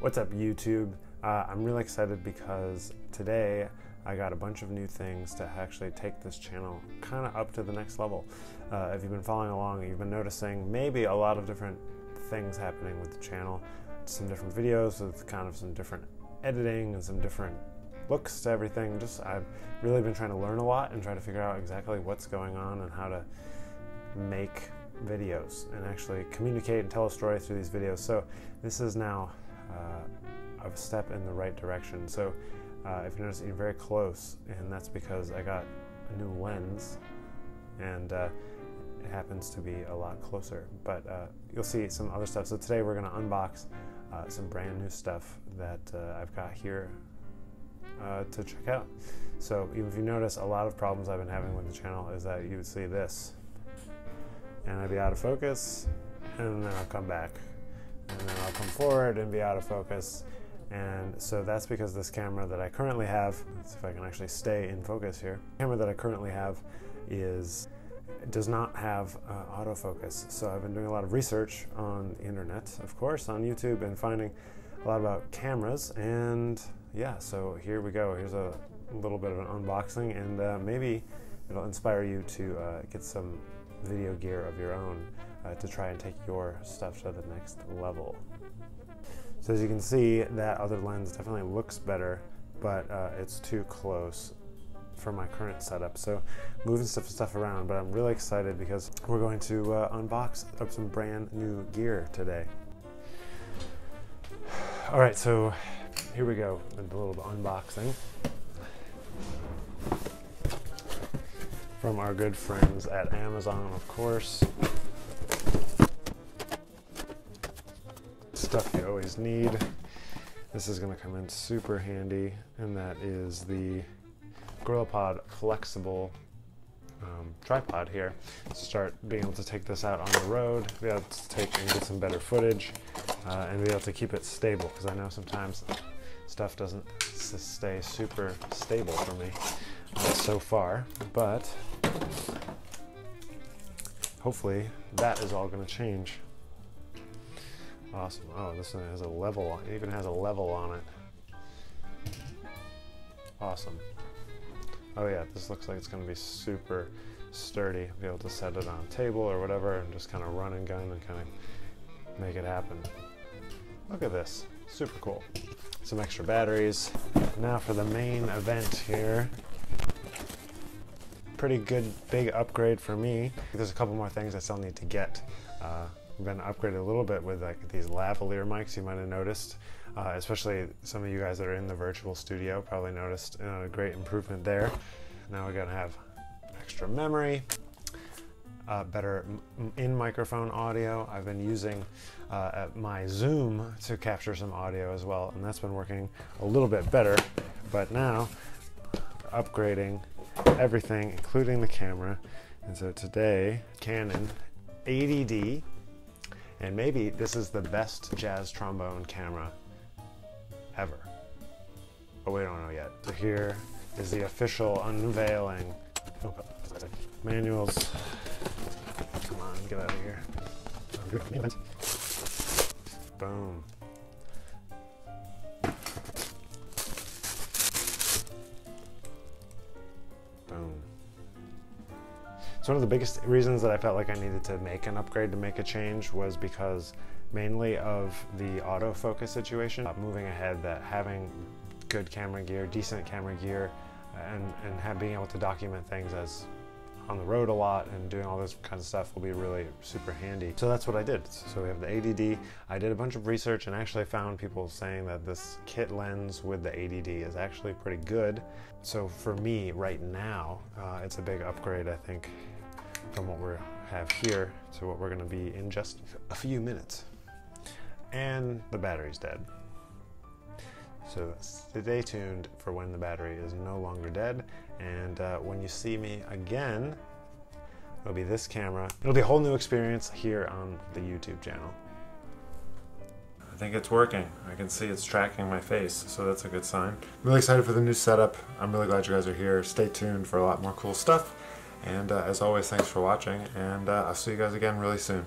What's up, YouTube? I'm really excited because today I got a bunch of new things to actually take this channel kind of up to the next level. If you've been following along, you've been noticing maybe a lot of different things happening with the channel. Some different videos with kind of some different editing and some different looks to everything. Just I've really been trying to learn a lot and try to figure out exactly what's going on and how to make videos and actually communicate and tell a story through these videos. So this is now a step in the right direction. So if you notice, you're very close, and that's because I got a new lens, and it happens to be a lot closer. But you'll see some other stuff. So today we're going to unbox some brand new stuff that I've got here to check out. So even if you notice, a lot of problems I've been having with the channel is that you would see this, and I'd be out of focus, and then I'll come back, and then I'll come forward and be out of focus. And so that's because this camera that I currently have, let's see if I can actually stay in focus here. The camera that I currently have does not have autofocus. So I've been doing a lot of research on the internet, of course, on YouTube, and finding a lot about cameras. And yeah, so here we go. Here's a little bit of an unboxing, and maybe it'll inspire you to get some video gear of your own to try and take your stuff to the next level. So as you can see, that other lens definitely looks better, but it's too close for my current setup. So moving stuff around, but I'm really excited because we're going to unbox up some brand new gear today. All right, so here we go, a little unboxing from our good friends at Amazon, of course. Stuff you always need. This is gonna come in super handy, and that is the GorillaPod flexible tripod here. Start being able to take this out on the road, be able to take and get some better footage, and be able to keep it stable, because I know sometimes stuff doesn't stay super stable for me so far, but hopefully that is all gonna change. Awesome. Oh, this one has a level on it. It even has a level on it. Awesome. Oh yeah, this looks like it's gonna be super sturdy. Be able to set it on a table or whatever and just kind of run and gun and kind of make it happen. Look at this, super cool. Some extra batteries. Now for the main event here. Pretty good big upgrade for me. There's a couple more things I still need to get. I've been upgraded a little bit with like these lavalier mics. You might have noticed, especially some of you guys that are in the virtual studio probably noticed a great improvement there. Now we're gonna have extra memory, better in-microphone audio. I've been using my Zoom to capture some audio as well, and that's been working a little bit better, but now upgrading everything, including the camera. And so today, Canon 80D, and maybe this is the best jazz trombone camera ever, but we don't know yet. So here is the official unveiling. Oh, manuals. Come on, get out of here. Boom. One of the biggest reasons that I felt like I needed to make an upgrade to make a change was because mainly of the autofocus situation. Moving ahead, that having good camera gear, decent camera gear, and being able to document things as on the road a lot and doing all this kind of stuff will be really super handy. So that's what I did. So we have the ADD. I did a bunch of research and actually found people saying that this kit lens with the ADD is actually pretty good. So for me right now, it's a big upgrade, I think, from what we have here to what we're going to be in just a few minutes. And the battery's dead. So stay tuned for when the battery is no longer dead, and when you see me again, it'll be this camera. It'll be a whole new experience here on the YouTube channel. I think it's working. I can see it's tracking my face, so that's a good sign. I'm really excited for the new setup. I'm really glad you guys are here. Stay tuned for a lot more cool stuff. And as always, thanks for watching, and I'll see you guys again really soon.